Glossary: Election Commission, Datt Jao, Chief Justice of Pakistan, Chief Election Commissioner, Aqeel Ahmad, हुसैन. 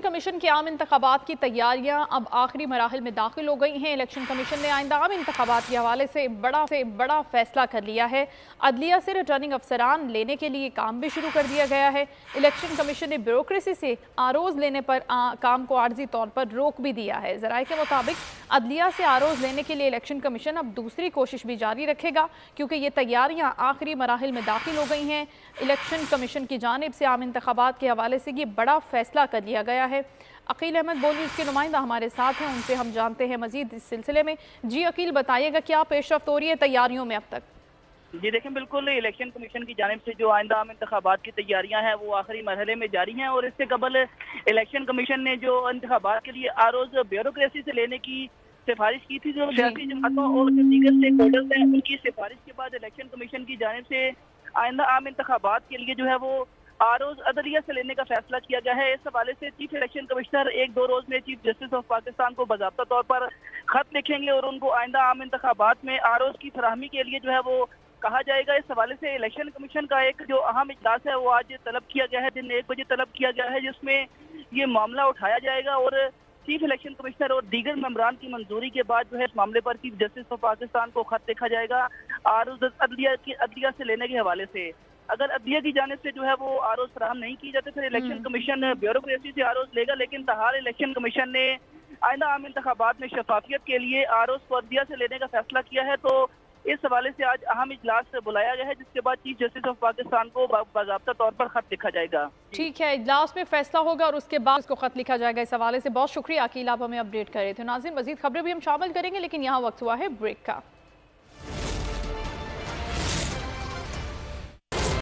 Election commission के आम इंतखाबात की तैयारियां अब आखिरी मराहल में दाखिल हो गई हैं। इलेक्शन कमीशन ने आइंदा आम इंतखाबात के हवाले से बड़ा फैसला कर लिया है। अदलिया से रिटर्निंग अफसरान लेने के लिए काम भी शुरू कर दिया गया है। इलेक्शन कमीशन ने ब्यूरोक्रेसी से आरोज लेने पर काम को आर्जी तौर पर रोक भी दिया है। जराये के मुताबिक अदलिया से आरोज लेने के लिए इलेक्शन कमीशन अब दूसरी कोशिश भी जारी रखेगा, क्योंकि ये तैयारियाँ आखिरी मराहल में दाखिल हो गई हैं। इलेक्शन कमीशन की जानिब से आम इंतखाबात के हवाले से ये बड़ा फैसला कर लिया गया है। अकील अहमद बोली उसके नुमाइंदा हमारे साथ हैं, उनसे हम जानते हैं मजीद इस सिलसिले में। जी अकील, बताइएगा क्या पेशरफ्त हो रही है तैयारियों में अब तक? जी देखें, बिल्कुल इलेक्शन कमीशन की जानिब से जो आइंदा आम इंतखाबात की तैयारियां हैं वो आखिरी मरहले में जारी हैं। और इससे कबल इलेक्शन कमीशन ने जो इंतखाबात के लिए आरोज ब्यूरोक्रेसी से लेने की सिफारिश की थी, जो सियासी जमातों और दीगर स्टेक होल्डर्स हैं उनकी सिफारिश के बाद इलेक्शन कमीशन की जानिब से आइंदा आम इंतखाबात के लिए जो है वो आरोज अदलिया से लेने का फैसला किया गया है। इस हवाले से चीफ इलेक्शन कमिश्नर 1-2 रोज में चीफ जस्टिस ऑफ पाकिस्तान को बाकायदा तौर पर खत लिखेंगे और उनको आइंदा आम इंतखाबात में आरोज की फराहमी के लिए जो है वो कहा जाएगा। इस हवाले से इलेक्शन कमीशन का एक जो अहम इजलास है वो आज तलब किया गया है, दिन 1 बजे तलब किया गया है, जिसमें ये मामला उठाया जाएगा। और चीफ इलेक्शन कमिश्नर और दीगर मेंबरान की मंजूरी के बाद जो है इस मामले पर चीफ जस्टिस ऑफ पाकिस्तान को खत लिखा जाएगा आरोज अदलिया से लेने के हवाले से। अगर अदलिया की जानिब से जो है वो आरोज फराहम नहीं की जाते फिर इलेक्शन कमीशन ब्यूरोक्रेसी से आरोज लेगा। लेकिन तहार इलेक्शन कमीशन ने आइंदा आम इंतखाबात में शफाफियत के लिए आरोज को अदलिया से लेने का फैसला किया है, तो इस हवाले से आज अहम इजलास बुलाया गया है, जिसके बाद चीफ जस्टिस ऑफ पाकिस्तान को बाकायदा तौर पर खत लिखा जाएगा। ठीक है, इजलास में फैसला होगा और उसके बाद उसको खत लिखा जाएगा। इस हवाले से बहुत शुक्रिया अकील, आप हमें अपडेट कर रहे थे। नाज़रीन, मज़ीद खबरें भी हम शामिल करेंगे, लेकिन यहाँ वक्त हुआ है ब्रेक का।